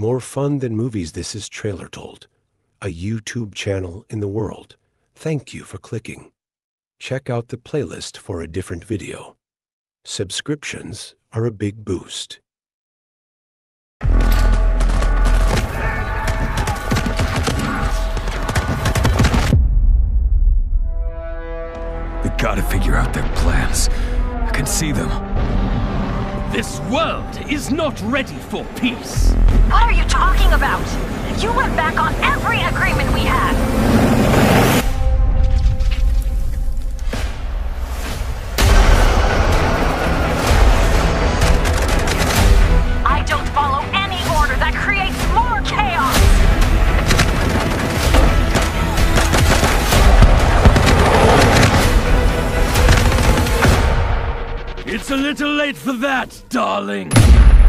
More fun than movies, this is TrailerTold, a YouTube channel in the world. Thank you for clicking. Check out the playlist for a different video. Subscriptions are a big boost. We gotta figure out their plans. I can see them. This world is not ready for peace. What are you talking about? You went back on every agreement we had. I don't follow any order that creates more chaos. It's a little late for that, darling.